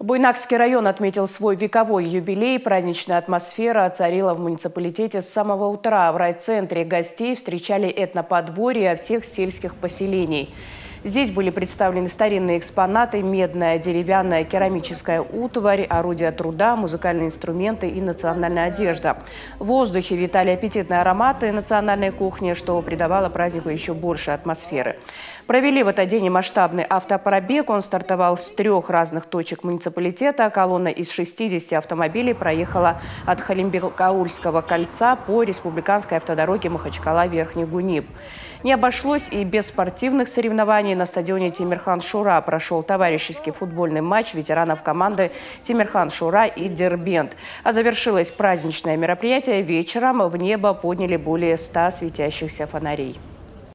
Буйнакский район отметил свой вековой юбилей. Праздничная атмосфера царила в муниципалитете с самого утра. В райцентре гостей встречали этноподворья всех сельских поселений. Здесь были представлены старинные экспонаты, медная, деревянная, керамическая утварь, орудия труда, музыкальные инструменты и национальная одежда. В воздухе витали аппетитные ароматы национальной кухни, что придавало празднику еще больше атмосферы. Провели в этот день и масштабный автопробег. Он стартовал с 3 разных точек муниципалитета. Колонна из 60 автомобилей проехала от Халимбекаульского кольца по республиканской автодороге Махачкала-Верхний Гуниб. Не обошлось и без спортивных соревнований. На стадионе Темир-Хан-Шура прошел товарищеский футбольный матч ветеранов команды Темир-Хан-Шура и Дербент. А завершилось праздничное мероприятие вечером. В небо подняли более 100 светящихся фонарей.